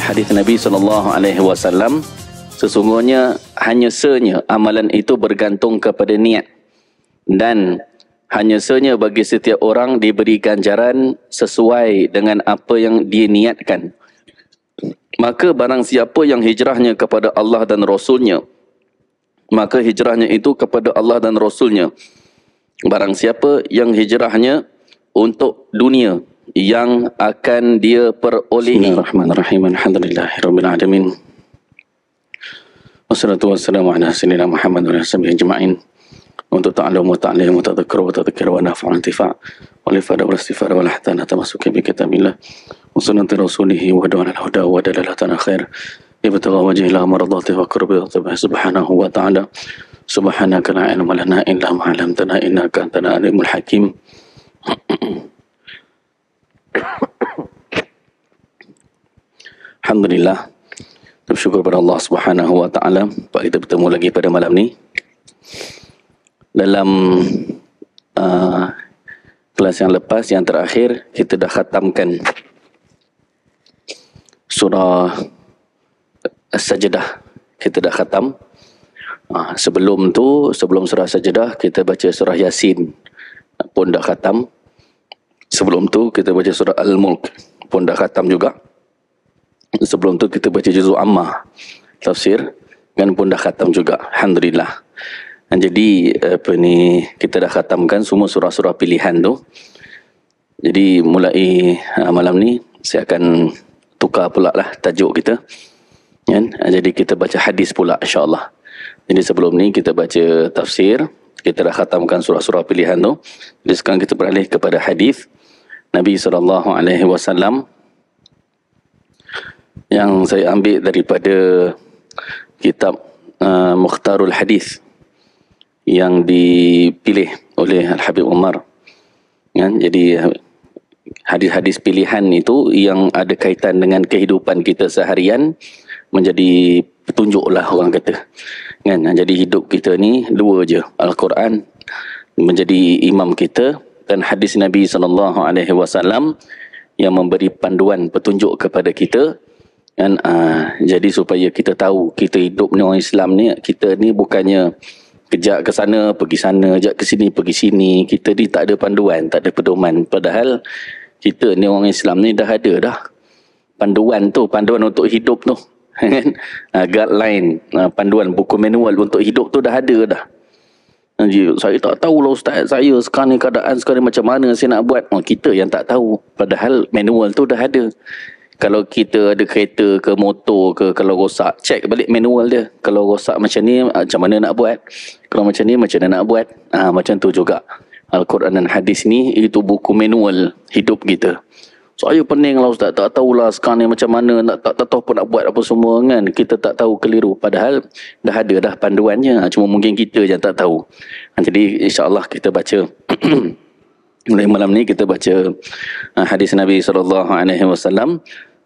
hadis Nabi SAW, sesungguhnya hanya senya amalan itu bergantung kepada niat, dan hanya senya bagi setiap orang diberi ganjaran sesuai dengan apa yang dia niatkan. Maka barang siapa yang hijrahnya kepada Allah dan Rasulnya, maka hijrahnya itu kepada Allah dan Rasulnya. Barang siapa yang hijrahnya untuk dunia, yang akan dia perolehi. Bismillahirrahmanirrahim. Alhamdulillahirrabbilalamin. Wassalatu wassalamu ala sayyidina Muhammad wa alihi ajma'in. Untuk ta'alum wa ta'lim wa tadhkur wa tadhkir wa nafa' wa intifa' wa lifada wa istifara wa lahtana tamasuki bi kitabillah wa sunnati rasulih wa da'ana al-huda wa dalalatan khair ibtagha wajhil amradati wa qurbi subhanahu wa ta'ala. Subhanaka la ilma lana illa ma 'allamtana innaka antal alimul hakim. Alhamdulillah, bersyukur kepada Allah Subhanahu wa taala kita bertemu lagi pada malam ni dalam kelas yang lepas yang terakhir. Kita dah khatamkan surah As-Sajdah, kita dah khatam. Sebelum surah As-Sajdah kita baca surah Yasin pun dah khatam. Sebelum tu kita baca surah Al-Mulk pun dah khatam juga. Sebelum tu kita baca Juz Amma tafsir kan pun dah khatam juga. Alhamdulillah. Dan jadi apa ni, kita dah khatamkan semua surah-surah pilihan tu. Jadi mulai malam ni saya akan tukar pula lah tajuk kita. Kan? Jadi kita baca hadis pula insya-Allah. Jadi sebelum ni kita baca tafsir, kita dah khatamkan surah-surah pilihan tu. Jadi sekarang kita beralih kepada hadis Nabi SAW yang saya ambil daripada kitab Mukhtarul Hadis yang dipilih oleh Al-Habib Umar. Kan? Jadi hadis-hadis pilihan itu yang ada kaitan dengan kehidupan kita seharian menjadi petunjuklah orang kata. Kan? Jadi hidup kita ni dua je, Al-Quran menjadi imam kita dan hadis Nabi SAW yang memberi panduan petunjuk kepada kita. Dan jadi supaya kita tahu kita hidup ni orang Islam ni, kita ni bukannya kejap ke sana, kejap ke sini, pergi sini. Kita ni tak ada panduan, tak ada pedoman. Padahal kita ni orang Islam ni dah ada dah panduan tu, panduan untuk hidup tu. Guideline, panduan buku manual untuk hidup tu dah ada dah. Saya tak tahulah ustaz saya sekarang ni, keadaan sekarang ni macam mana saya nak buat. Kita yang tak tahu, padahal manual tu dah ada. Kalau kita ada kereta ke motor ke, kalau rosak, check balik manual dia. Kalau rosak macam ni, macam mana nak buat. Kalau macam ni, macam mana nak buat. Macam tu juga Al-Quran dan hadis ni, itu buku manual hidup kita. Saya pening lah ustaz, tak tahulah sekarang ni macam mana, tak tahu pun nak buat apa semua kan. Kita tak tahu, keliru. Padahal dah ada dah panduannya, cuma mungkin kita je tak tahu. Jadi insyaAllah kita baca mulai malam ni kita baca hadis Nabi SAW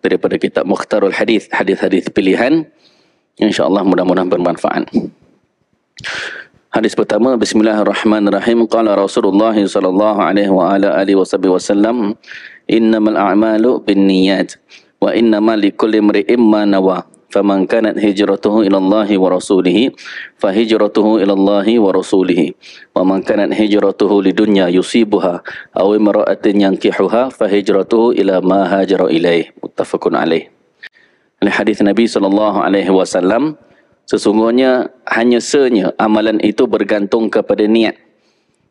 daripada kitab Mukhtarul Hadis, hadis-hadis pilihan. InsyaAllah mudah-mudahan bermanfaat. Hadis pertama, Bismillahirrahmanirrahim. Qala Rasulullah SAW, innamal a'malu binniyat wa innama likulli imri'in ma nawa faman kanat hijratuhu ila Allah wa rasulih fa hijratuhu ila Allah wa rasulih wa man kanat hijratuhu lidunya yusibuha aw imra'atin yankihuha fa hijratuhu ila ma hajara ilaih. Muttafaqun alaih. Ini hadis Nabi SAW, sesungguhnya hanya senya amalan itu bergantung kepada niat,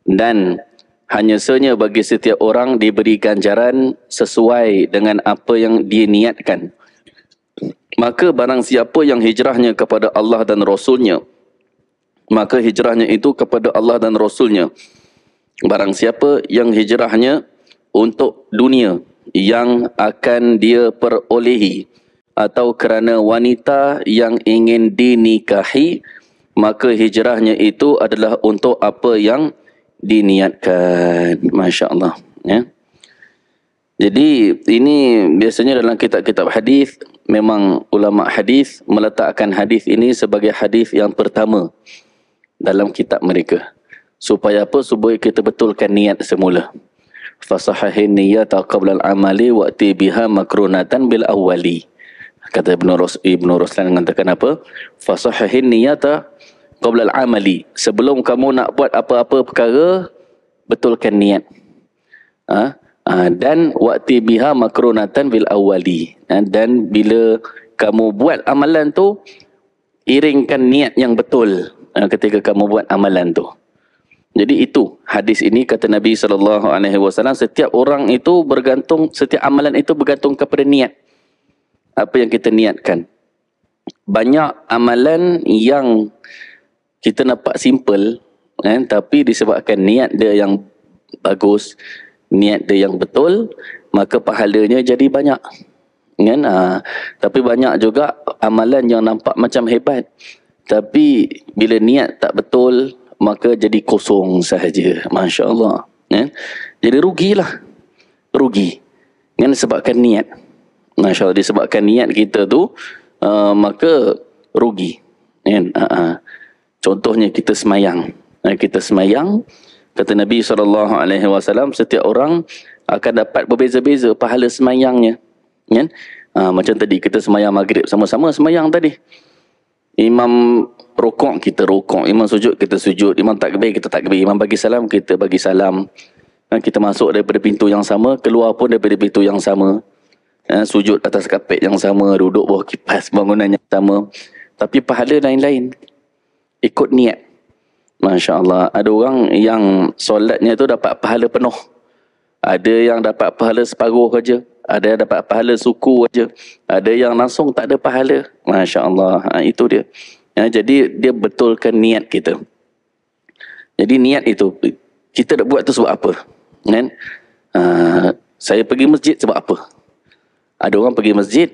dan hanya senya bagi setiap orang diberi ganjaran sesuai dengan apa yang dia niatkan. Maka barang siapa yang hijrahnya kepada Allah dan Rasulnya, maka hijrahnya itu kepada Allah dan Rasulnya. Barang siapa yang hijrahnya untuk dunia, yang akan dia perolehi, atau kerana wanita yang ingin dinikahi, maka hijrahnya itu adalah untuk apa yang diniatkan. Masya Allah, ya. Jadi ini biasanya dalam kitab-kitab hadis, memang ulama hadis meletakkan hadis ini sebagai hadis yang pertama dalam kitab mereka. Supaya apa? Supaya kita betulkan niat semula. Fasahahin niyata qabla al-amali wa'ti biha makrunatan bil awwali. Kata Ibn Ruslan mengatakan apa? Fasahihin niyata qabla al-amali. Sebelum kamu nak buat apa-apa perkara, betulkan niat. Dan waqti biha makrunatan bil awali. Dan bila kamu buat amalan tu, iringkan niat yang betul ketika kamu buat amalan tu. Jadi itu hadis ini kata Nabi SAW, setiap orang itu bergantung, setiap amalan itu bergantung kepada niat. Apa yang kita niatkan. Banyak amalan yang kita nampak simple, tapi disebabkan niat dia yang bagus, niat dia yang betul, maka pahalanya jadi banyak. Tapi banyak juga amalan yang nampak macam hebat, tapi bila niat tak betul, maka jadi kosong sahaja. Masya Allah. Jadi rugilah. Rugi. Sebabkan niat. Masya Allah, disebabkan niat kita tu, maka rugi. Contohnya kita semayang. Kita semayang. Kata Nabi SAW, setiap orang akan dapat berbeza-beza pahala semayangnya. Macam tadi kita semayang maghrib. Sama-sama semayang tadi. Imam rokok, kita rokok. Imam sujud, kita sujud. Imam takbir, kita takbir. Imam bagi salam, kita bagi salam. Kita masuk daripada pintu yang sama, keluar pun daripada pintu yang sama. Sujud atas kapet yang sama, duduk bawah kipas bangunan yang sama. Tapi pahala lain-lain. Ikut niat. Masya Allah. Ada orang yang solatnya tu dapat pahala penuh. Ada yang dapat pahala separuh saja. Ada yang dapat pahala suku saja. Ada yang langsung tak ada pahala. Masya Allah. Itu dia. Jadi dia betulkan niat kita. Jadi niat itu, kita nak buat tu sebab apa? Saya pergi masjid sebab apa? Ada orang pergi masjid,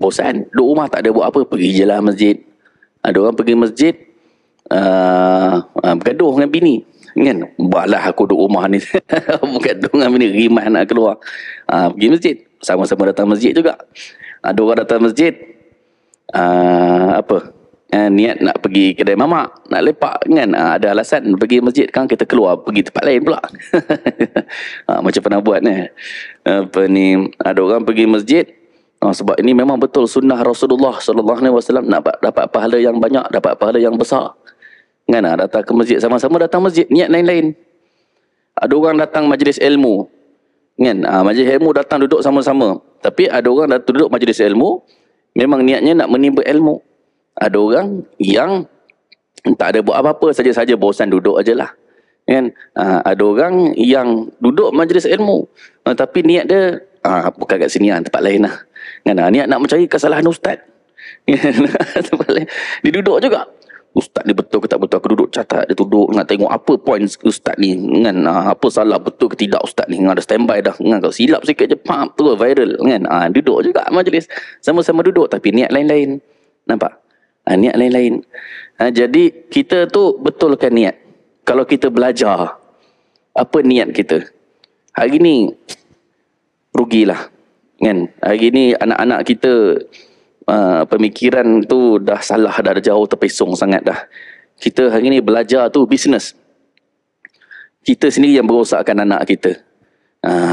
bosan. Duduk rumah tak ada buat apa, pergi je lah masjid. Ada orang pergi masjid, bergaduh dengan bini. Buatlah aku duduk rumah ni. Bergaduh dengan bini, rimah nak keluar. Pergi masjid, sama-sama datang masjid juga. Ada orang datang masjid, niat nak pergi kedai mamak, nak lepak, ada alasan pergi masjid kan, kita keluar pergi tempat lain pula. Macam pernah buat ada orang pergi masjid sebab ini memang betul sunnah Rasulullah SAW, dapat pahala yang banyak, dapat pahala yang besar. Datang ke masjid, sama-sama datang masjid, niat lain-lain. Ada orang datang majlis ilmu, majlis ilmu datang duduk sama-sama. Tapi ada orang datang duduk majlis ilmu memang niatnya nak menimba ilmu. Ada orang yang tak ada buat apa-apa, saja-saja bosan duduk ajalah. Ada orang yang duduk majlis ilmu, tapi niat dia bukan kat sini lah, tempat lain lah. Niat nak mencari kesalahan ustaz. Tempat lain. Dia duduk juga. Ustaz ni betul ke tak betul, aku duduk catat. Dia duduk nak tengok apa poin ustaz ni, apa salah, betul ke tidak ustaz ni. Ada standby dah, kalau silap sikit je pam, terus viral. Duduk juga majlis, sama-sama duduk, tapi niat lain-lain. Nampak? Niat lain-lain. Jadi kita tu betulkan niat. Kalau kita belajar, apa niat kita? Hari ni rugilah, hari ni anak-anak kita pemikiran tu dah salah, dah jauh terpesong sangat dah. Kita hari ni belajar tu bisnes. Kita sendiri yang merosakkan anak kita.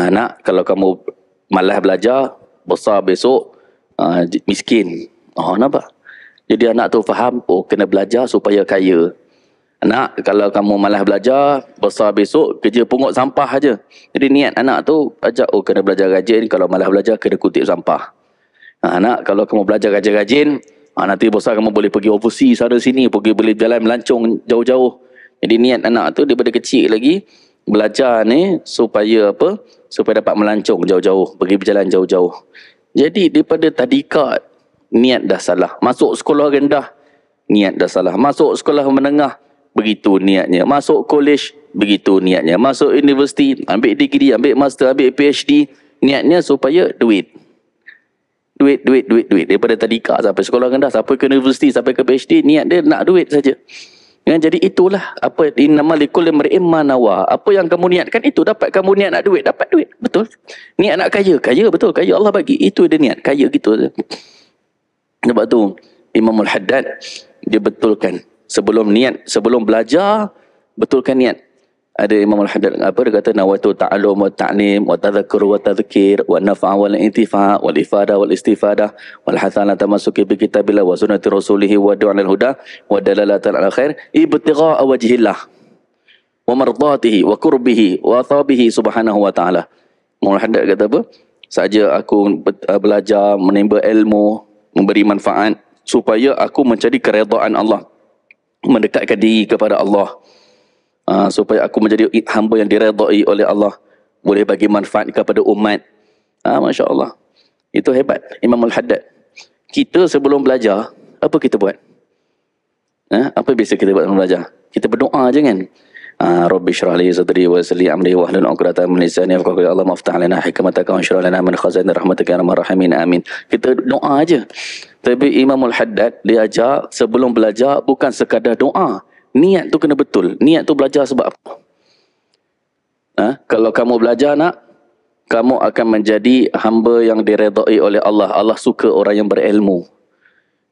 Anak, kalau kamu malas belajar, besar besok miskin. Nampak? Jadi anak tu faham, kena belajar supaya kaya. Anak, kalau kamu malas belajar, besar besok kerja pungut sampah aja. Jadi niat anak tu ajak, kena belajar rajin, kalau malas belajar kena kutip sampah. Anak, kalau kamu belajar rajin-rajin, nanti besar kamu boleh pergi overseas sana sini, pergi boleh jalan melancong jauh-jauh. Jadi niat anak tu daripada kecil lagi belajar ni supaya apa? Supaya dapat melancong jauh-jauh, pergi berjalan jauh-jauh. Jadi daripada tadika niat dah salah. Masuk sekolah rendah, niat dah salah. Masuk sekolah menengah, begitu niatnya. Masuk college, begitu niatnya. Masuk universiti, ambil degree, ambil master, ambil PhD, niatnya supaya duit. Duit. Daripada tadika sampai sekolah rendah, sampai ke universiti, sampai ke PhD, niat dia nak duit saja. Jadi itulah apa innama likulli imri'in ma nawa. Apa yang kamu niatkan itu dapat. Kamu niat nak duit, dapat duit. Betul. Niat nak kaya, kaya betul. Kaya Allah bagi. Itu dia niat, kaya gitu saja. Sebab tu Imam Al-Haddad dia betulkan sebelum niat, sebelum belajar betulkan niat. Ada Imam Al-Haddad berkata nawaitu ta'allum wa ta'lim wa tadhakkur wa tadhkir wa naf'a wal intifa' wal ifada wal istifadah wal hasana tamasuki bi kitabillah wa sunnati rasulihi wa du'a lil huda wa dalalatan ala khair ibtigha'a wajhillah wa mardatihi wa qurbihi wa thabihi subhanahu wa ta'ala. Imam Al-Haddad kata apa? Saja aku belajar menimba ilmu, memberi manfaat supaya aku mencari keredaan Allah, mendekatkan diri kepada Allah. Supaya aku menjadi hamba yang diredai oleh Allah, boleh bagi manfaat kepada umat. Masya Allah, itu hebat Imam Al-Haddad. Kita sebelum belajar, apa kita buat? Apa biasa kita buat sebelum belajar? Kita berdoa je kan? Rabbi syrah li sadri wa salli amri wa ahlun uqdatan min lisani yafqahu qawli. Allah maftah lana hikmataka wa syrah lana min khazanir rahmatika ya arhamar rahimin amin. Kita doa aje. Tapi Imam Al-Haddad dia ajar sebelum belajar bukan sekadar doa. Niat tu kena betul. Niat tu belajar sebab apa? Kalau kamu belajar nak, kamu akan menjadi hamba yang diredai oleh Allah. Allah suka orang yang berilmu.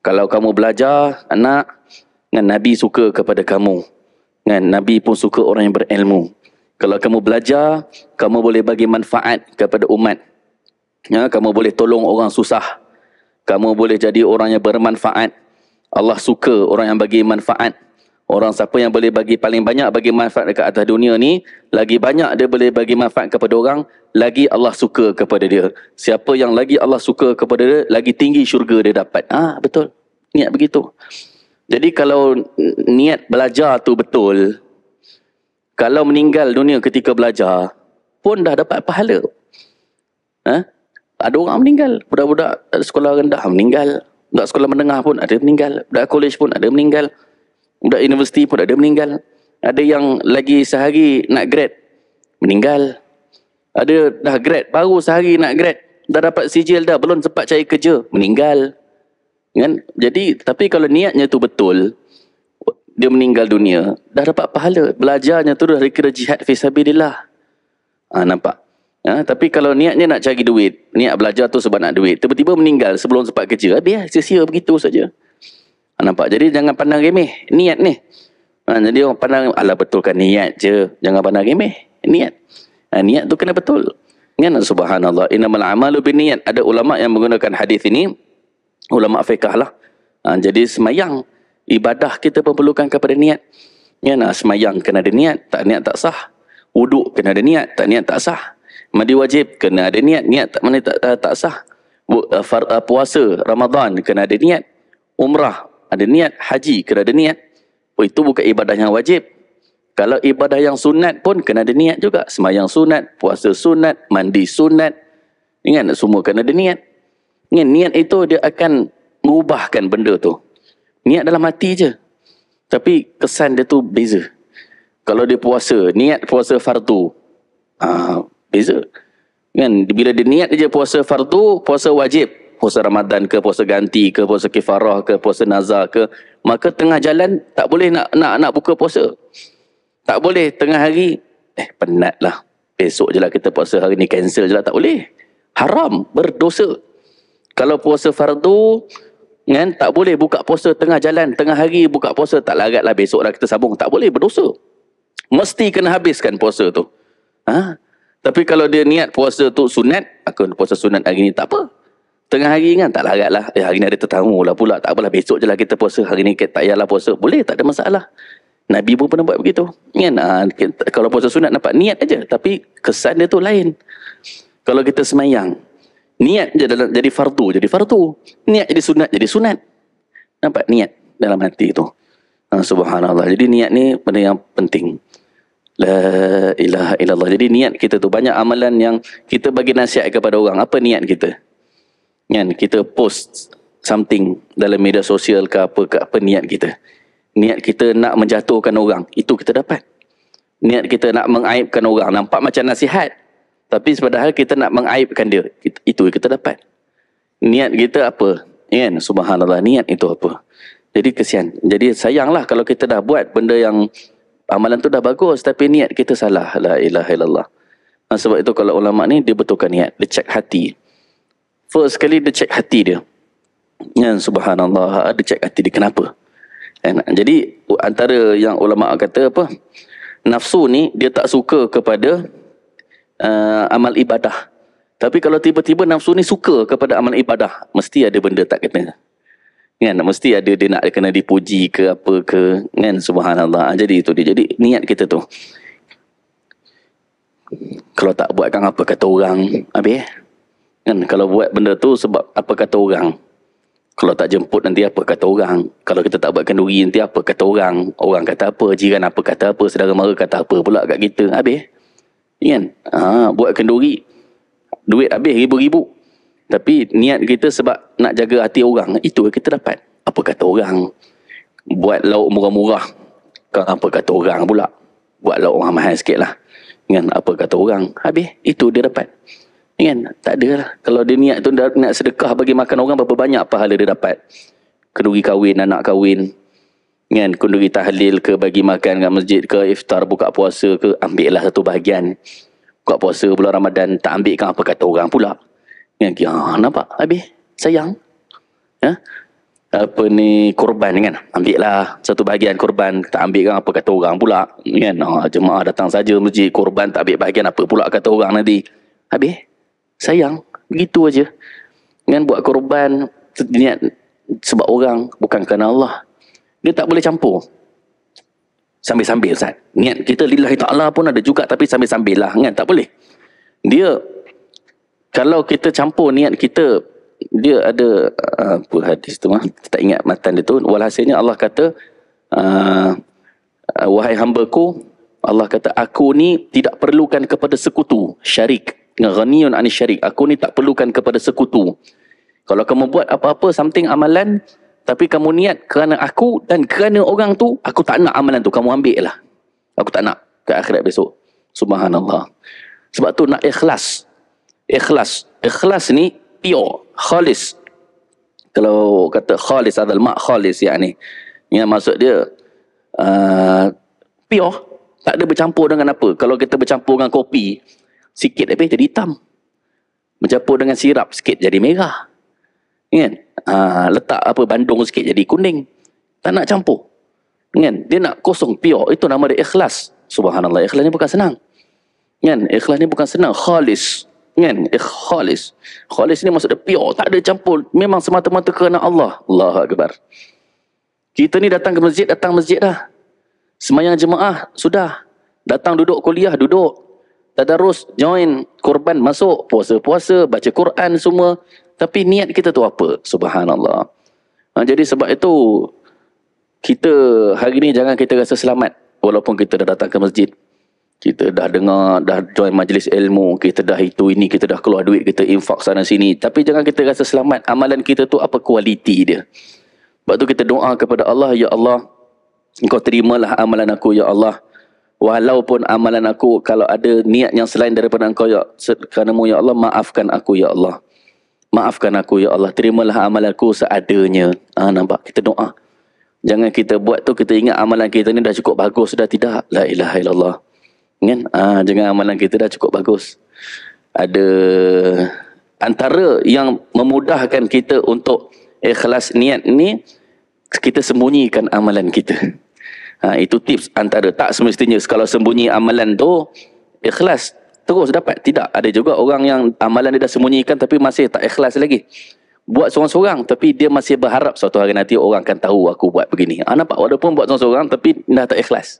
Kalau kamu belajar nak, dengan Nabi suka kepada kamu. Dengan Nabi pun suka orang yang berilmu. Kalau kamu belajar, kamu boleh bagi manfaat kepada umat. Kamu boleh tolong orang susah. Kamu boleh jadi orang yang bermanfaat. Allah suka orang yang bagi manfaat. Orang siapa yang boleh bagi paling banyak, bagi manfaat dekat atas dunia ni, lagi banyak dia boleh bagi manfaat kepada orang, lagi Allah suka kepada dia. Siapa yang lagi Allah suka kepada dia, lagi tinggi syurga dia dapat. Betul. Niat begitu. Jadi kalau niat belajar tu betul, kalau meninggal dunia ketika belajar, pun dah dapat pahala. Ada orang meninggal. Budak-budak sekolah rendah meninggal. Budak sekolah menengah pun ada meninggal. Budak kolej pun ada meninggal. Budak universiti pun ada meninggal. Ada yang lagi sehari nak grad, meninggal. Ada dah grad, baru sehari nak grad, dah dapat sijil dah, belum sempat cari kerja, meninggal. Kan? Jadi, tapi kalau niatnya tu betul, dia meninggal dunia, dah dapat pahala. Belajarnya tu dah dikira jihad fisabilillah. Nampak? Tapi kalau niatnya nak cari duit, niat belajar tu sebab nak duit, tiba-tiba meninggal sebelum sempat kerja, habis sia-sia begitu saja. Nampak? Jadi jangan pandang remeh niat ni. Jadi orang pandang, ala betulkan niat je. Jangan pandang remeh niat. Niat tu kena betul. Kan? Subhanallah. Innamal amalu binniyat. Ada ulama yang menggunakan hadis ini. Ulama fiqh lah. Jadi semayang, ibadah kita perlukan kepada niat. Kan? Semayang kena ada niat tak sah. Wuduk kena ada niat tak sah. Mandi wajib kena ada niat tak sah. Puasa Ramadan kena ada niat. Umrah ada niat, haji kena ada niat. Itu bukan ibadah yang wajib. Kalau ibadah yang sunat pun kena ada niat juga. Sembahyang sunat, puasa sunat, mandi sunat. Ingat, semua kena ada niat. Ingat, niat itu dia akan mengubahkan benda tu. Niat dalam hati je. Tapi kesan dia tu beza. Kalau dia puasa, niat puasa fardu. Beza. Ingat, bila dia niat je puasa fardu, puasa wajib. Puasa Ramadan ke, puasa ganti ke, puasa kifarah ke, puasa nazar ke, maka tengah jalan tak boleh nak buka puasa. Tak boleh tengah hari, penat lah, besok je lah kita puasa, hari ni cancel je lah. Tak boleh. Haram, berdosa. Kalau puasa fardu kan, tak boleh buka puasa tengah jalan, tengah hari buka puasa, tak larat lah, besok lah kita sambung. Tak boleh, berdosa. Mesti kena habiskan puasa tu. Tapi kalau dia niat puasa tu sunat, aku puasa sunat hari ni tak apa. Tengah hari kan tak larat lah. Hari ni ada tetamu lah pula. Tak apalah, besok je lah kita puasa. Hari ni tak payahlah puasa. Boleh, tak ada masalah. Nabi pun pernah buat begitu. Kan? Kalau puasa sunat nampak niat aja. Tapi kesan dia tu lain. Kalau kita semayang, niat je jadi fardu, jadi fardu. Niat jadi sunat, jadi sunat. Nampak niat dalam hati tu. Subhanallah. Jadi niat ni benda yang penting. La ilaha illallah. Jadi niat kita tu banyak amalan yang kita bagi nasihat kepada orang. Apa niat kita? Kan, kita post something dalam media sosial ke apa niat kita. Niat kita nak menjatuhkan orang, itu kita dapat. Niat kita nak mengaibkan orang, nampak macam nasihat, tapi padahal kita nak mengaibkan dia, itu kita dapat. Niat kita apa? Kan, subhanallah, niat itu apa? Jadi kesian. Jadi sayanglah kalau kita dah buat benda yang amalan tu dah bagus tapi niat kita salah. La ilaha illallah. Sebab itu kalau ulama ni dia betulkan niat, dia cek hati. First sekali dia cek hati dia. Ya, subhanallah, dia cek hati dia kenapa. Jadi antara yang ulama kata apa? nafsu ni dia tak suka kepada amal ibadah. Tapi kalau tiba-tiba nafsu ni suka kepada amal ibadah, mesti ada benda tak kena. Kan? Mesti ada dia nak kena dipuji ke apa ke. Kan? Subhanallah. Jadi itu dia. Jadi niat kita tu. Kalau tak buat kan apa kata orang. Habis? Kan? Kalau buat benda tu sebab apa kata orang. Kalau tak jemput nanti apa kata orang. Kalau kita tak buat kenduri nanti apa kata orang. Orang kata apa, jiran apa kata apa, saudara mara kata apa pula kat kita. Habis? Kan? Ha, buat kenduri. Duit habis ribu-ribu. Tapi niat kita sebab nak jaga hati orang. Itu kita dapat. Apa kata orang. Buat lauk murah-murah. Apa kata orang pula. Buat lauk orang mahal sikit lah. Dengan apa kata orang. Habis itu dia dapat. Dengan tak ada lah. Kalau dia niat tu nak sedekah bagi makan orang. Berapa banyak pahala dia dapat. Kenduri kahwin, anak kahwin. Dengan kenduri tahlil ke bagi makan kat masjid ke. Iftar, buka puasa ke. Ambil lah satu bahagian. Buka puasa bulan Ramadan, tak ambilkan apa kata orang pula. Kan, ya, nampak? Habis? Sayang. Ha? Apa ni, korban kan? Ambil lah satu bahagian korban, tak ambilkan apa kata orang pula. Kan, ha, jemaah datang saja masjid, korban tak ambil bahagian apa pula kata orang nanti. Habis? Sayang. Begitu aja. Kan, buat korban, niat sebab orang, bukan kerana Allah. Dia tak boleh campur. Sambil-sambil, Ustaz. Niat kita lillahi ta'ala pun ada juga, tapi sambil-sambil lah. Kan? Tak boleh. Dia, kalau kita campur niat kita, dia ada, apa hadis tu, kita tak ingat matan dia tu. Walhasilnya Allah kata, wahai hambaku, Allah kata, aku ni tidak perlukan kepada sekutu, syarik. Ghaniyun anis syarik. Aku ni tak perlukan kepada sekutu. Kalau kamu buat apa-apa, something amalan, tapi kamu niat kerana aku dan kerana orang tu, aku tak nak amalan tu. Kamu ambil lah. Aku tak nak ke akhirat besok. Subhanallah. Sebab tu nak ikhlas. Ikhlas. Ikhlas ni pure. Khalis. Kalau kata khalis, adal mak khalis yakni. Yang maksud dia pure. Tak ada bercampur dengan apa. Kalau kita bercampur dengan kopi, sikit habis jadi hitam. Bercampur dengan sirap, sikit jadi merah. Kan? Letak apa bandung sikit jadi kuning. Tak nak campur. Kan? Dia nak kosong, pure. Itu nama dia ikhlas. Subhanallah. Ikhlas ni bukan senang. Kan? Ikhlas ni bukan senang. Khalis. Kan? Khalis. Khalis ni maksud dia pure. Tak ada campur. Memang semata-mata kerana Allah. Allahu Akbar. Kita ni datang masjid dah. Sembahyang jemaah, sudah. Datang duduk kuliah, duduk. Tadarus, join, korban masuk, puasa-puasa, baca Quran semua. Tapi niat kita tu apa? Subhanallah. Ha, jadi sebab itu, kita hari ni jangan kita rasa selamat. Walaupun kita dah datang ke masjid. Kita dah dengar, dah join majlis ilmu. Kita dah itu ini, kita dah keluar duit, kita infak sana sini. Tapi jangan kita rasa selamat. Amalan kita tu apa kualiti dia. Sebab tu kita doa kepada Allah. Ya Allah, Engkau terimalah amalan aku, Ya Allah. Walaupun amalan aku, kalau ada niat yang selain daripada Engkau, ya, kerana-Mu, Ya Allah, maafkan aku, Ya Allah. Maafkan aku, Ya Allah. Terimalah amalanku seadanya. Ha, nampak? Kita doa. Jangan kita buat tu, kita ingat amalan kita ni dah cukup bagus. Sudah tidak. La ilaha illallah. Kan? Ha, jangan amalan kita dah cukup bagus. Ada antara yang memudahkan kita untuk ikhlas niat ni, kita sembunyikan amalan kita. Ha, itu tips antara. Tak semestinya kalau sembunyi amalan tu, ikhlas terus dapat. Tidak. Ada juga orang yang amalan dia dah sembunyikan tapi masih tak ikhlas lagi. Buat seorang-seorang tapi dia masih berharap suatu hari nanti orang akan tahu aku buat begini. Ha, nampak? Walaupun buat seorang-seorang tapi dah tak ikhlas.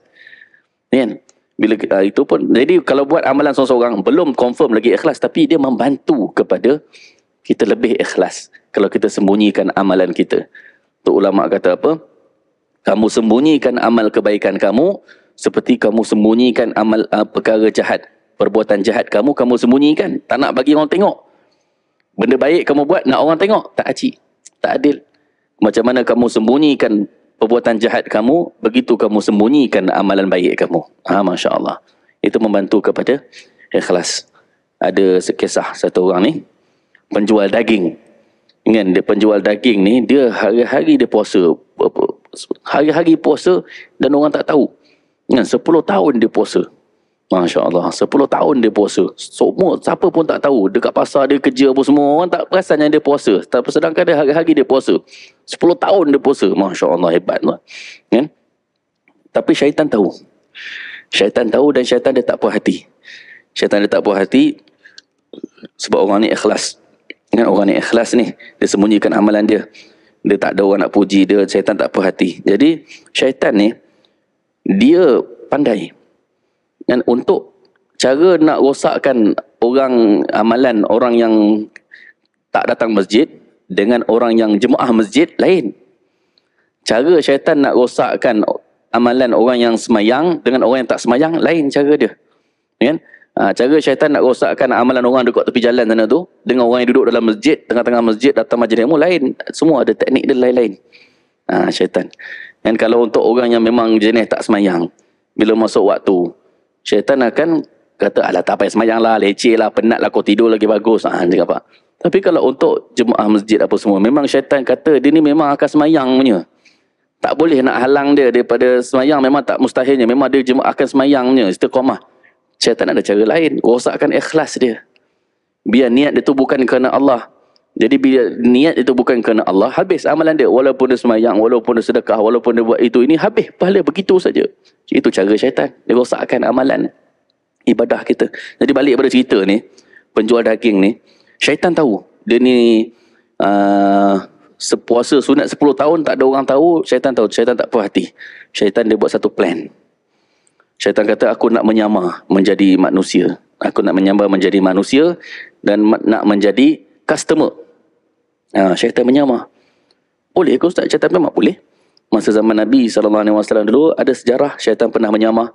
Kan? Bila itu pun. Jadi kalau buat amalan seorang-seorang belum confirm lagi ikhlas, tapi dia membantu kepada kita lebih ikhlas. Kalau kita sembunyikan amalan kita. Untuk ulama kata apa? Kamu sembunyikan amal kebaikan kamu seperti kamu sembunyikan amal perkara jahat. Perbuatan jahat kamu sembunyikan. Tak nak bagi orang tengok. Benda baik kamu buat, nak orang tengok. Tak acik. Tak adil. Macam mana kamu sembunyikan perbuatan jahat kamu, begitu kamu sembunyikan amalan baik kamu. Ha, Masya Allah. Itu membantu kepada ikhlas. Ada kisah satu orang ni, penjual daging. Ingat, dia penjual daging ni, dia hari-hari dia puasa. Hari-hari puasa dan orang tak tahu. Ingat, 10 tahun dia puasa. Masya Allah, 10 tahun dia puasa. Semua, siapa pun tak tahu. Dekat pasar dia kerja pun semua, orang tak perasan yang dia puasa. Sedangkan dia hari-hari dia puasa. 10 tahun dia puasa. Masya Allah, hebat. Kan? Tapi syaitan tahu. Syaitan tahu dan syaitan dia tak puas hati. Syaitan dia tak puas hati sebab orang ni ikhlas. Dengan orang ni ikhlas ni, dia sembunyikan amalan dia. Dia tak ada orang nak puji dia, syaitan tak puas hati. Jadi syaitan ni, dia pandai. Dan untuk cara nak rosakkan orang, amalan orang yang tak datang masjid dengan orang yang jemaah masjid lain. Cara syaitan nak rosakkan amalan orang yang semayang dengan orang yang tak semayang, lain cara dia. Kan? Cara syaitan nak rosakkan amalan orang dekat tepi jalan sana tu dengan orang yang duduk dalam masjid, tengah-tengah masjid datang majlis ilmu, lain. Semua ada teknik dia lain-lain. Syaitan. Dan kalau untuk orang yang memang jenis tak semayang, bila masuk waktu, syaitan akan kata, alah tak payah semayang lah, leceh lah, penat lah, kau tidur lagi bagus. Cakap apa. Tapi kalau untuk jemaah masjid apa semua, memang syaitan kata dia ni memang akan semayang punya. Tak boleh nak halang dia daripada semayang, memang tak mustahilnya. Memang dia jemaah akan semayangnya, istiqamah. Syaitan ada cara lain, rosakkan ikhlas dia. Biar niat dia tu bukan kerana Allah. Jadi biar niat itu bukan kerana Allah, habis amalan dia. Walaupun dia semayang, walaupun dia sedekah, walaupun dia buat itu ini, habis pahala begitu saja. Itu cara syaitan, dia rosakkan amalan ibadah kita. Jadi balik pada cerita ni, penjual daging ni, syaitan tahu. Dia ni... sepuasa sunat 10 tahun tak ada orang tahu. Syaitan tak puas hati. Syaitan dia buat satu plan. Syaitan kata, aku nak menyamar menjadi manusia. Aku nak menyamar menjadi manusia dan nak menjadi customer. Syaitan menyamar. Boleh ke Ustaz? Syaitan memang boleh. Masa zaman Nabi SAW dulu, ada sejarah syaitan pernah menyamar.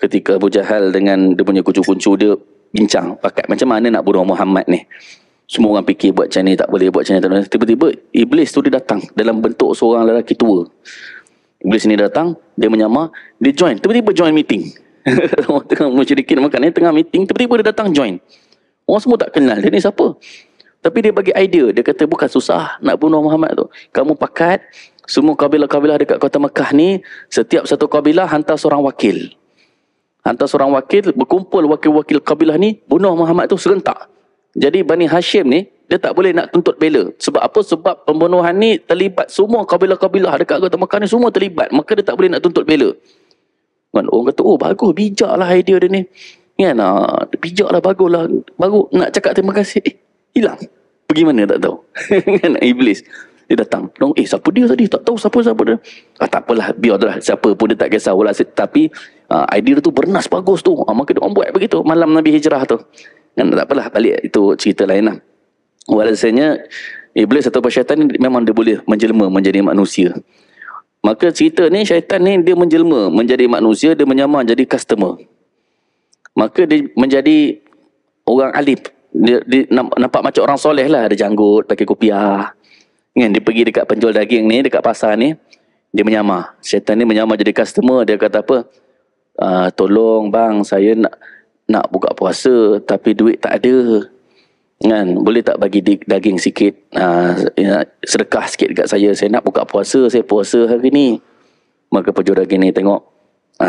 Ketika Abu Jahal dengan dia punya kuncu-kuncu dia bincang pakat, macam mana nak bunuh Muhammad ni. Semua orang fikir buat macam ni tak boleh, buat macam ni tak boleh. Tiba-tiba iblis tu dia datang dalam bentuk seorang lelaki tua. Iblis ni datang, dia menyamar, dia join. Tiba-tiba join meeting. Orang tengah musyrikin makan ni, tengah meeting, tiba-tiba dia datang join. Orang semua tak kenal dia ni siapa. Tapi dia bagi idea, dia kata bukan susah nak bunuh Muhammad tu. Kamu pakat, semua kabilah-kabilah dekat kota Mekah ni, setiap satu kabilah hantar seorang wakil. Hantar seorang wakil, berkumpul wakil-wakil kabilah ni, bunuh Muhammad tu serentak. Jadi Bani Hashim ni, dia tak boleh nak tuntut bela. Sebab apa? Sebab pembunuhan ni terlibat semua kabilah-kabilah dekat kota Mekah ni, semua terlibat. Maka dia tak boleh nak tuntut bela. Kan? Orang kata, oh bagus, bijaklah idea dia ni. Kan? Bijaklah, baguslah. Baru nak cakap terima kasih, hilang. Pergi mana tak tahu. Kan? Iblis. Dia datang. Siapa dia tadi? Tak tahu siapa dia. Tak apalah, biarlah. Siapa pun dia tak kisah. Tapi idea tu bernas bagus tu. Maka dia orang buat begitu malam Nabi Hijrah tu. Dan tak apalah, balik itu cerita lain lah. Walhasilnya iblis atau syaitan ni memang dia boleh menjelma menjadi manusia. Maka cerita ni syaitan ni dia menjelma menjadi manusia, dia menyamar jadi customer. Maka dia menjadi orang alim. Dia nampak macam orang soleh lah, ada janggut, pakai kopiah. Kan, dia pergi dekat penjual daging ni, dekat pasar ni, dia menyamar. Syaitan ni menyamar jadi customer, dia kata apa? Tolong bang, saya nak buka puasa tapi duit tak ada, kan? Boleh tak bagi daging sikit, sedekah sikit dekat saya nak buka puasa, saya puasa hari ni. Maka penjual daging ni tengok,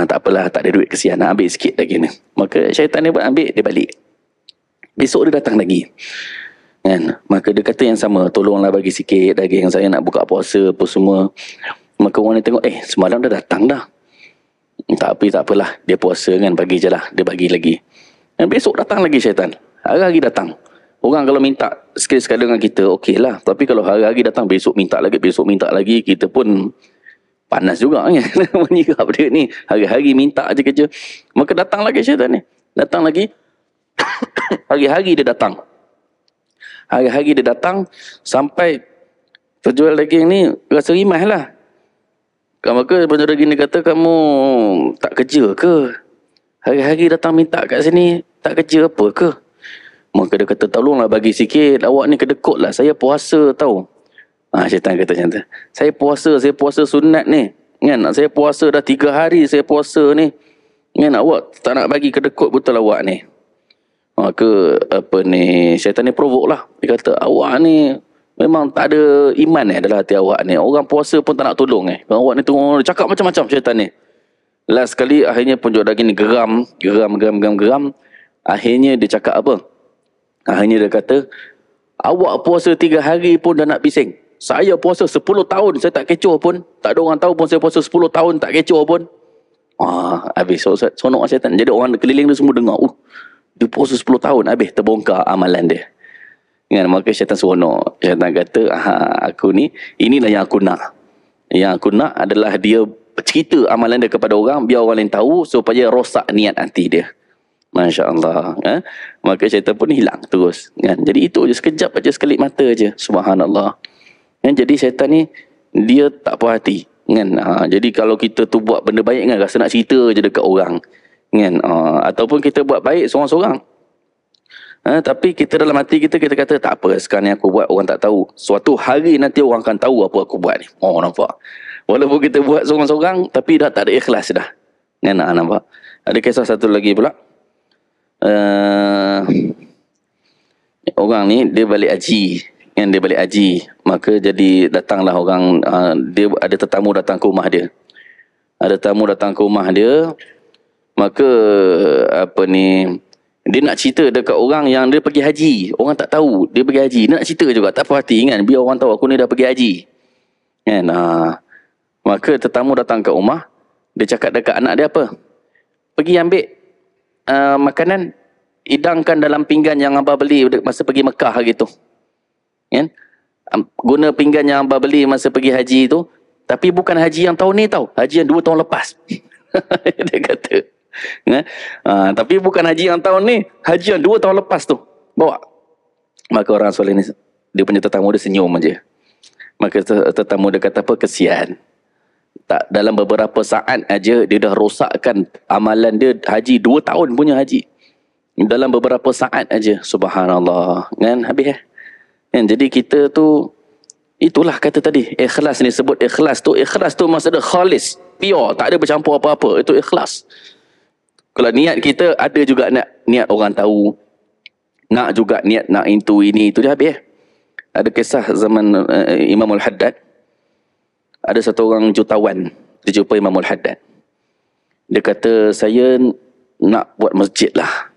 tak apalah, tak ada duit, kesian, nak ambil sikit daging ni. Maka syaitan ni pun ambil, dia balik. Besok dia datang lagi, kan? Maka dia kata yang sama, tolonglah bagi sikit daging, saya nak buka puasa apa semua. Maka orang ni tengok, semalam dah datang dah. Tapi tak apalah, dia puasa kan, bagi je lah. Dia bagi lagi. Dan besok datang lagi syaitan. Hari-hari datang. Orang kalau minta sekali-sekala dengan kita, okey lah. Tapi kalau hari-hari datang, besok minta lagi, kita pun panas juga kan. Menyirap dia ni, hari-hari minta je kerja. Maka datang lagi syaitan ni. Datang lagi. Hari-hari dia datang. Hari-hari dia datang sampai penjual daging ni rasa rimas lah. Maka penjual daging ni kata, kamu tak kerja ke? Hari-hari datang minta kat sini, tak kerja apa ke? Maka dia kata, tolonglah bagi sikit, awak ni kedekut lah, saya puasa tau. Syaitan kata macam tu. Saya puasa sunat ni. Kan? Saya puasa dah 3 hari, saya puasa ni. Kan? Awak tak nak bagi, kedekut betul awak ni. Maka syaitan ni provoke lah. Dia kata, awak ni memang tak ada iman dalam hati awak ni. Orang puasa pun tak nak tolong Awak ni tengok cakap macam-macam syaitan ni. Last sekali akhirnya penjual daging ni geram. Akhirnya dia cakap apa? Akhirnya dia kata, awak puasa 3 hari pun dah nak bising. Saya puasa 10 tahun, saya tak kecoh pun. Tak ada orang tahu pun saya puasa 10 tahun tak kecoh pun. Wah, habis sonok syaitan. Jadi orang keliling dia semua dengar. Dia puasa 10 tahun habis terbongkar amalan dia. Dengan maka syaitan seronok. Syaitan kata, aku ni inilah yang aku nak. Yang aku nak adalah dia cerita amalan dia kepada orang biar orang lain tahu supaya rosak niat hati dia. Masya Allah. Maka syaitan pun hilang terus. Jadi itu je sekejap aja, sekelip mata aja. Subhanallah. Jadi syaitan ni dia tak puas hati. Jadi kalau kita tu buat benda baik rasa nak cerita je dekat orang. Ataupun kita buat baik seorang-seorang. Tapi kita dalam hati kita kata tak apa, sekarang ni aku buat orang tak tahu. Suatu hari nanti orang akan tahu apa aku buat ni. Oh, nampak. Walaupun kita buat seorang-seorang tapi dah tak ada ikhlas dah. Nampak. Ada kisah satu lagi pula. Orang ni dia balik haji, maka jadi datanglah orang, dia ada tetamu datang ke rumah dia, maka apa ni, dia nak cerita dekat orang yang dia pergi haji, orang tak tahu dia pergi haji, dia nak cerita juga tak puas hati, biar orang tahu aku ni dah pergi haji, maka tetamu datang ke rumah, dia cakap dekat anak dia apa, pergi ambil makanan, hidangkan dalam pinggan yang abah beli masa pergi Mekah gitu. Guna pinggan yang abah beli masa pergi haji tu, tapi bukan haji yang tahun ni tau, haji yang 2 tahun lepas. Dia kata. Tapi bukan haji yang tahun ni, haji yang 2 tahun lepas tu. Bawa. Maka orang soleh ni, dia punya tetamu dia senyum aja. Maka tetamu dia kata apa, kesian. Tak, dalam beberapa saat aja dia dah rosakkan amalan dia haji 2 tahun punya haji. Dalam beberapa saat aja, subhanallah. Habis jadi kita tu, itulah kata tadi, ikhlas ni sebut ikhlas tu. Ikhlas tu maksudnya khalis, pure, tak ada bercampur apa-apa. Itu ikhlas. Kalau niat kita ada juga niat orang tahu. Nak juga niat nak itu ini, itu dia habis. Ada kisah zaman Imam Al-Haddad. Ada satu orang jutawan, dia jumpa Imam Al-Haddad. Dia kata, saya nak buat masjid lah.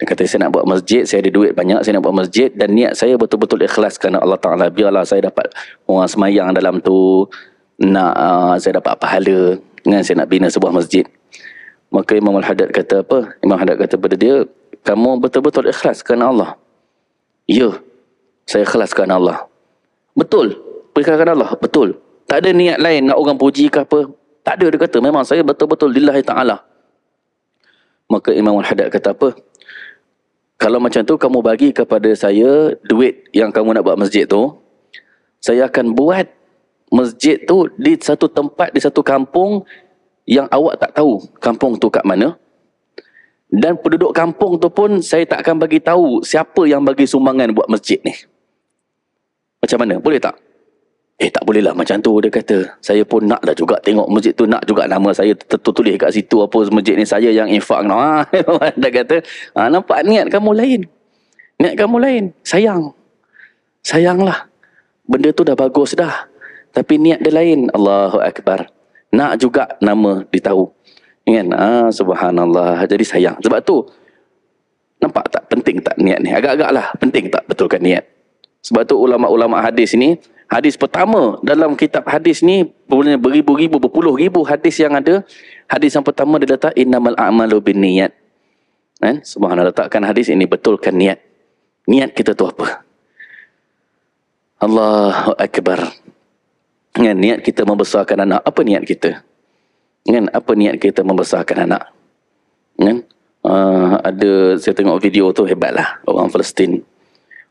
Dia kata, saya nak buat masjid, saya ada duit banyak, saya nak buat masjid. Dan niat saya betul-betul ikhlas kerana Allah Ta'ala. Biarlah saya dapat orang semayang dalam tu, nak saya dapat pahala, saya nak bina sebuah masjid. Maka Imam Al-Haddad kata apa? Imam Al-Haddad kata pada dia, kamu betul-betul ikhlas kerana Allah? Ya, saya ikhlas kerana Allah. Betul, perikatan Allah, betul. Tak ada niat lain nak orang puji ke apa. Tak ada, dia kata. Memang saya betul-betul lillahi ta'ala. Maka Imam Al-Haddad kata apa? Kalau macam tu kamu bagi kepada saya duit yang kamu nak buat masjid tu. Saya akan buat masjid tu di satu tempat, di satu kampung yang awak tak tahu kampung tu kat mana. Dan penduduk kampung tu pun saya tak akan bagi tahu siapa yang bagi sumbangan buat masjid ni. Macam mana? Boleh tak? Tak bolehlah macam tu, dia kata. Saya pun nak lah juga tengok masjid tu, nak juga nama saya tertulis kat situ, apa masjid ni saya yang infak. Dia kata, nampak niat kamu lain. Niat kamu lain. Sayang. Sayanglah. Benda tu dah bagus dah. Tapi niat dia lain. Allahu Akbar. Nak juga nama ditahu. Subhanallah. Jadi sayang. Sebab tu, nampak tak penting tak niat ni? Agak-agak lah penting tak betulkan niat. Sebab tu ulama-ulama hadis ni, hadis pertama dalam kitab hadis ni, beribu-ribu, berpuluh ribu hadis yang ada. Hadis yang pertama dia letak, innamal a'malu bin niyat. Subhanallah, letakkan hadis ini, betulkan niat. Niat kita tu apa? Allahu Akbar. Niat kita membesarkan anak. Apa niat kita? Apa niat kita membesarkan anak? Ada, saya tengok video tu, hebatlah orang Palestin.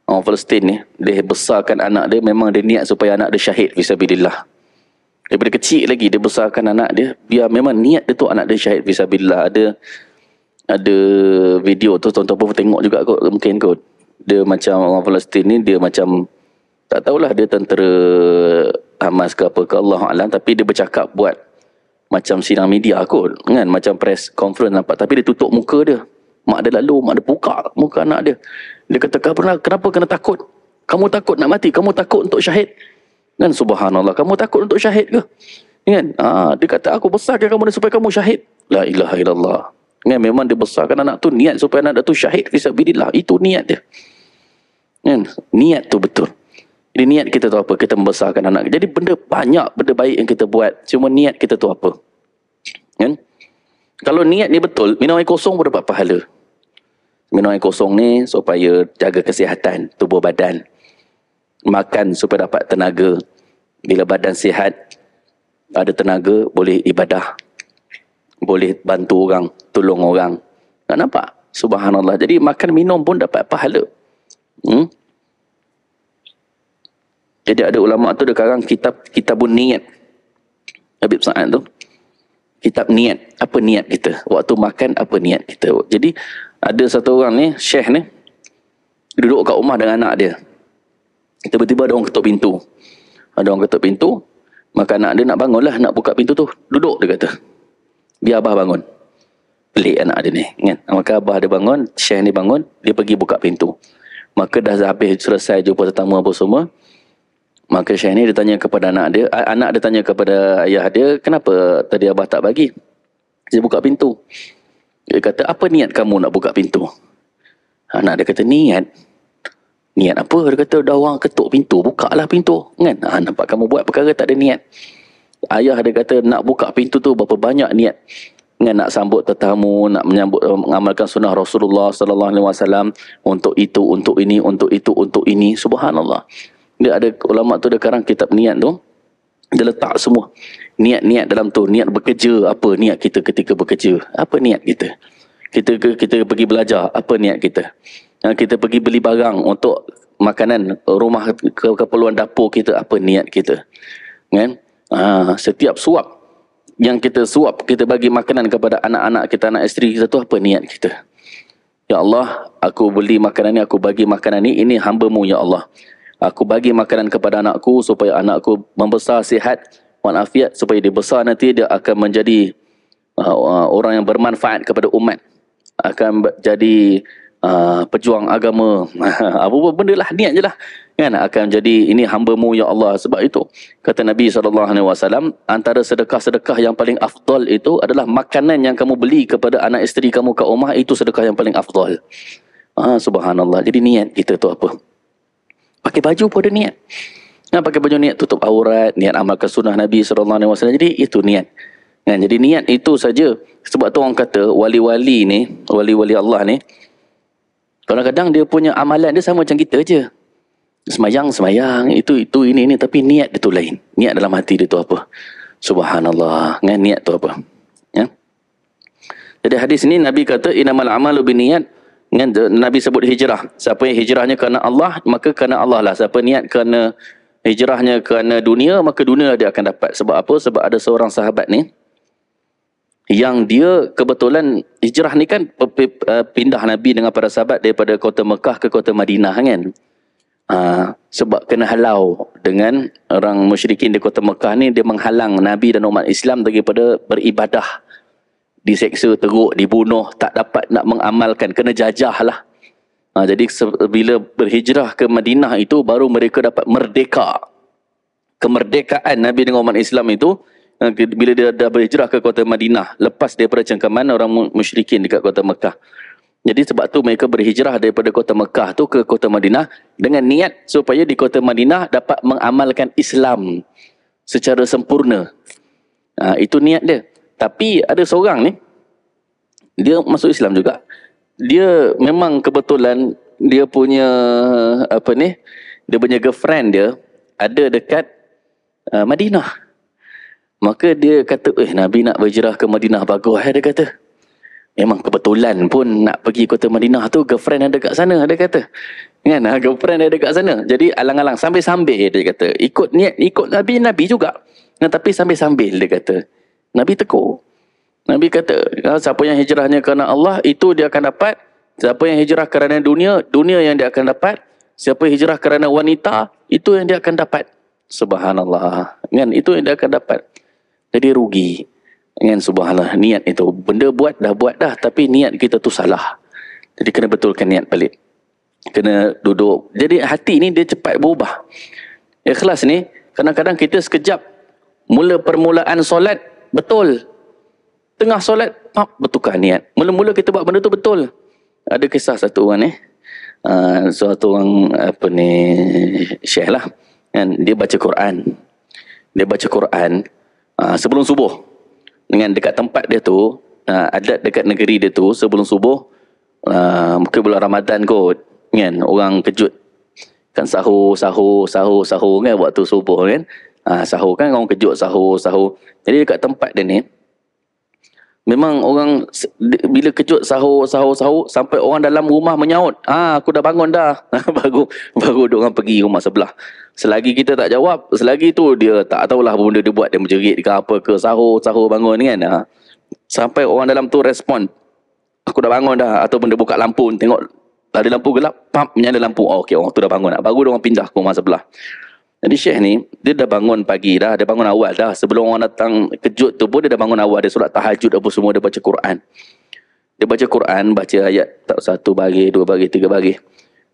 Orang Palestin ni, dia besarkan anak dia, memang dia niat supaya anak dia syahid fisabilillah. Daripada kecil lagi, dia besarkan anak dia, biar memang niat dia tu anak dia syahid fisabilillah. Ada video tu, tuan-tuan pun tengok juga kot, mungkin kot. Dia macam, orang Palestin ni, dia macam, tak tahulah dia tentera Hamas ke apa ke, Allahu a'lam, tapi dia bercakap buat macam sidang media kot, macam press conference nampak, tapi dia tutup muka dia. Mak dia lalu, mak dia buka muka anak dia. Dia kata, kenapa kena takut? Kamu takut nak mati? Kamu takut untuk syahid? Subhanallah, kamu takut untuk syahid ke? Dia kata, aku besarkan kamu supaya kamu syahid. La ilaha illallah. Memang dia besarkan anak tu, niat supaya anak tu syahid fisabilillah. Itu niat dia. Niat tu betul. Jadi niat kita tu apa? Kita membesarkan anak. Jadi benda banyak, benda baik yang kita buat. Cuma niat kita tu apa? Kalau niat ni betul, minum air kosong pun dapat pahala. Minum air kosong ni supaya jaga kesihatan tubuh badan. Makan supaya dapat tenaga. Bila badan sihat, ada tenaga, boleh ibadah. Boleh bantu orang, tolong orang. Tak nampak? Subhanallah. Jadi makan minum pun dapat pahala. Jadi ada ulama tu dekarang kitabun niat. Habib Sa'ad tu. Kitab niat. Apa niat kita? Waktu makan, apa niat kita? Jadi, ada satu orang ni, syekh ni, duduk kat rumah dengan anak dia. Tiba-tiba ada orang ketuk pintu. Ada orang ketuk pintu, maka anak dia nak bangun lah, nak buka pintu tu. Duduk, dia kata. Biar abah bangun. Pelik anak dia ni. Kan? Maka abah dia bangun, syekh ni bangun, dia pergi buka pintu. Maka dah habis selesai jumpa tetamu apa semua. Maka syekh ni dia tanya kepada anak dia. Anak dia tanya kepada ayah dia, kenapa tadi abah tak bagi? Dia buka pintu. Dia kata, apa niat kamu nak buka pintu? Anak dia kata, niat? Niat apa? Dia kata, dah orang ketuk pintu, bukalah pintu. Kan? Nampak kamu buat perkara tak ada niat. Ayah dia kata, nak buka pintu tu berapa banyak niat? Nak sambut tetamu, nak menyambut, mengamalkan sunnah Rasulullah SAW. Untuk itu, untuk ini, untuk itu, untuk ini. Subhanallah. Dia ada ulama tu sekarang kitab niat tu, dia letak semua niat-niat dalam tu. Niat bekerja, apa niat kita ketika bekerja? Apa niat kita? Kita pergi belajar, apa niat kita? Kita pergi beli barang untuk makanan rumah, keperluan dapur kita, apa niat kita? Kan? Setiap suap yang kita suap, kita bagi makanan kepada anak-anak kita, anak isteri kita tu, apa niat kita? Ya Allah, aku beli makanan ni, aku bagi makanan ni, ini hamba-Mu ya Allah. Aku bagi makanan kepada anakku supaya anakku membesar sihat walafiat, supaya dia besar nanti dia akan menjadi orang yang bermanfaat kepada umat, akan jadi pejuang agama, apa-apa benda lah, niat je lah kan, akan jadi ini hamba-Mu ya Allah. Sebab itu kata Nabi SAW, antara sedekah-sedekah yang paling afdal itu adalah makanan yang kamu beli kepada anak isteri kamu kat rumah, itu sedekah yang paling afdal. Subhanallah. Jadi niat kita tu apa? Pakai baju pun ada niat. Pakai baju niat tutup aurat, niat amalkan sunnah Nabi SAW. Jadi itu niat. Jadi niat itu saja. Sebab tu orang kata wali-wali ni, wali-wali Allah ni, kadang-kadang dia punya amalan dia sama macam kita je. Semayang-semayang, itu, ini. Tapi niat dia tu lain. Niat dalam hati dia tu apa? Subhanallah. Niat tu apa? Ya? Jadi hadis ni Nabi kata, innamal amalu binniyat. Nabi sebut hijrah. Siapa yang hijrahnya kerana Allah, maka kerana Allah lah. Siapa niat kerana hijrahnya kerana dunia, maka dunia dia akan dapat. Sebab apa? Sebab ada seorang sahabat ni yang dia kebetulan hijrah ni kan, pindah Nabi dengan para sahabat daripada kota Mekah ke kota Madinah kan. Sebab kena halau dengan orang musyrikin di kota Mekah ni, dia menghalang Nabi dan umat Islam daripada beribadah. Diseksa, teruk, dibunuh, tak dapat nak mengamalkan, kena jajah lah. Jadi bila berhijrah ke Madinah itu, baru mereka dapat merdeka. Kemerdekaan Nabi dengan umat Islam itu, bila dia dah berhijrah ke kota Madinah, lepas daripada cengkaman orang musyrikin dekat kota Mekah. Jadi sebab tu mereka berhijrah daripada kota Mekah tu ke kota Madinah, dengan niat supaya di kota Madinah dapat mengamalkan Islam secara sempurna. Itu niat dia. Tapi ada seorang ni, dia masuk Islam juga. Dia memang kebetulan dia punya apa ni, dia punya girlfriend dia ada dekat Madinah. Maka dia kata, Nabi nak berhijrah ke Madinah, bagus dia kata. Memang kebetulan pun nak pergi kota Madinah tu, girlfriend ada kat sana dia kata. Kan, girlfriend ada kat sana. Jadi alang-alang, sambil-sambil dia kata, ikut niat, ikut Nabi juga. Nah, tapi sambil-sambil dia kata. Nabi tegur. Nabi kata, siapa yang hijrahnya kerana Allah, itu dia akan dapat. Siapa yang hijrah kerana dunia, dunia yang dia akan dapat. Siapa yang hijrah kerana wanita, itu yang dia akan dapat. Subhanallah. Kan? Itu yang dia akan dapat. Jadi rugi. Kan? Subhanallah. Niat itu. Benda buat dah. Tapi niat kita tu salah. Jadi kena betulkan niat balik. Kena duduk. Jadi hati ni dia cepat berubah. Ikhlas ni, kadang-kadang kita sekejap. Mula permulaan solat, betul. Tengah solat, bertukar niat. Mula-mula kita buat benda tu betul. Ada kisah satu orang ni, suatu orang apa ni, syekh lah kan, dia baca Quran. Sebelum subuh. Dengan dekat tempat dia tu, adat dekat negeri dia tu sebelum subuh, mungkin bulan Ramadan kot kan, orang kejut kan, sahur kan waktu subuh kan, sahur kan orang kejut sahur. Jadi dekat tempat dia ni memang orang bila kejut sahur sampai orang dalam rumah menyaut, aku dah bangun dah. baru diorang pergi rumah sebelah. Selagi kita tak jawab, selagi tu dia tak tahulah apa benda dia buat, dia menjerit ke apa ke, sahur bangun kan. Sampai orang dalam tu respon, aku dah bangun dah, ataupun dia buka lampu tengok ada lampu gelap, pam menyala lampu, okey orang tu dah bangun dah. Baru diorang pindah ke rumah sebelah. Jadi Syekh ni, dia dah bangun pagi dah, dia bangun awal dah. Sebelum orang datang kejut tu pun, dia dah bangun awal. Dia solat tahajud apa semua, dia baca Quran. Dia baca Quran, baca ayat tak 1 bagi, 2 bagi, 3 bagi.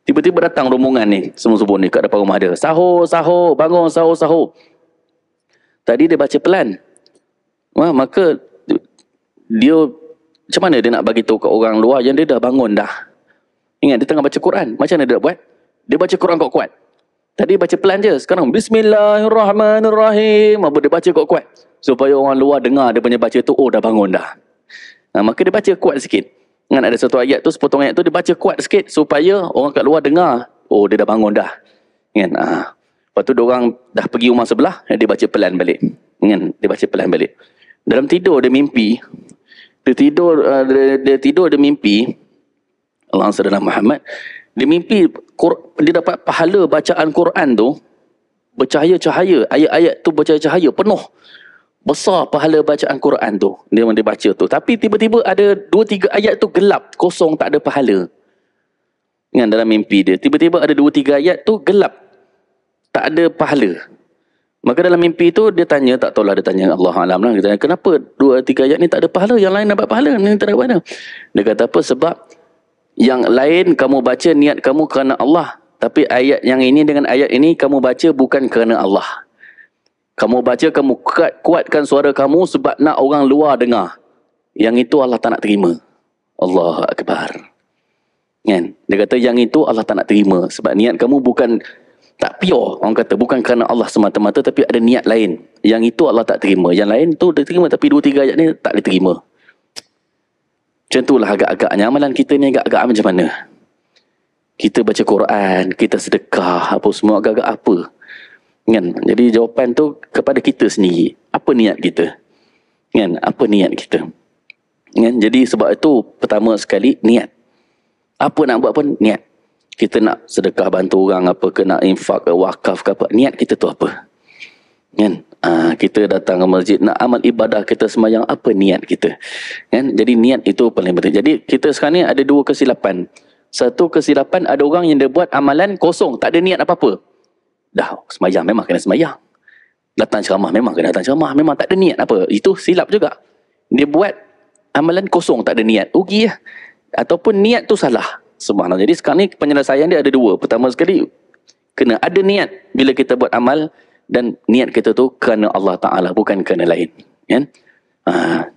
Tiba-tiba datang rombongan ni, semua-semua ni kat depan rumah dia. Sahur, bangun, sahur. Tadi dia baca pelan. Maka, dia macam mana dia nak bagi tahu kat orang luar yang dia dah bangun dah? Ingat, dia tengah baca Quran. Macam mana dia nak buat? Dia baca Quran kuat-kuat. Tadi baca pelan je, sekarang Bismillahirrahmanirrahim, apa dia baca kuat-kuat supaya orang luar dengar dia punya baca tu, dah bangun dah. Maka dia baca kuat sikit. Dengan ada satu ayat tu, sepotong ayat tu dia baca kuat sikit supaya orang kat luar dengar, dia dah bangun dah. Kan? Lepas tu dia orang dah pergi rumah sebelah, dia baca pelan balik. Kan? Dia baca pelan balik. Dalam tidur dia mimpi. Dia tidur dia mimpi. Allah Subhanahu Muhammad. Dia mimpi, dia dapat pahala bacaan Quran tu, bercahaya-cahaya, ayat-ayat tu bercahaya-cahaya, penuh. Besar pahala bacaan Quran tu, dia baca tu. Tapi tiba-tiba ada 2-3 ayat tu gelap, kosong, tak ada pahala. Dengan dalam mimpi dia, tiba-tiba ada 2-3 ayat tu gelap, tak ada pahala. Maka dalam mimpi tu, dia tanya, tak tahulah dia tanya Allah Alam lah, dia tanya, kenapa 2-3 ayat ni tak ada pahala, yang lain dapat pahala, ni tak ada pahala. Dia kata apa, sebab yang lain kamu baca niat kamu kerana Allah. Tapi ayat yang ini dengan ayat ini kamu baca bukan kerana Allah. Kamu baca, kamu kuatkan suara kamu sebab nak orang luar dengar. Yang itu Allah tak nak terima. Allahu Akbar. Kan? Dia kata yang itu Allah tak nak terima. Sebab niat kamu bukan, tak pure. Orang kata bukan kerana Allah semata-mata tapi ada niat lain. Yang itu Allah tak terima. Yang lain tu dia terima tapi 2-3 ayat ni tak diterima. Macam itulah agak-agaknya amalan kita ni, agak-agak macam mana kita baca Quran, kita sedekah apa semua, agak-agak apa kan? Jadi jawapan tu kepada kita sendiri, apa niat kita kan, apa niat kita kan? Jadi sebab itu pertama sekali niat, apa nak buat pun niat. Kita nak sedekah bantu orang apa ke, nak infak ke, wakaf ke apa, niat kita tu apa kan? Kita datang ke masjid, nak amal ibadah kita semayang, apa niat kita kan? Jadi niat itu paling penting. Jadi kita sekarang ni ada 2 kesilapan. Satu kesilapan, ada orang yang dia buat amalan kosong, tak ada niat apa-apa. Dah semayang memang kena semayang, datang ceramah memang kena datang ceramah, memang tak ada niat apa. Itu silap juga. Dia buat amalan kosong, tak ada niat, rugi lah. Ataupun niat tu salah. Subhanallah. Jadi sekarang ni penyelesaian dia ada 2. Pertama sekali, kena ada niat bila kita buat amal, dan niat kita tu kerana Allah Ta'ala, bukan kerana lain kan?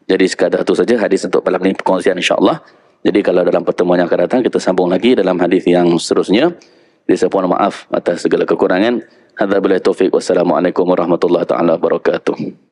Jadi sekadar itu saja hadis untuk malam ni, perkongsian insyaAllah. Jadi kalau dalam pertemuan yang akan datang, kita sambung lagi dalam hadis yang seterusnya. Jadi saya mohon maaf atas segala kekurangan. Hadza billahi taufiq. Wassalamualaikum warahmatullahi ta'ala wabarakatuh.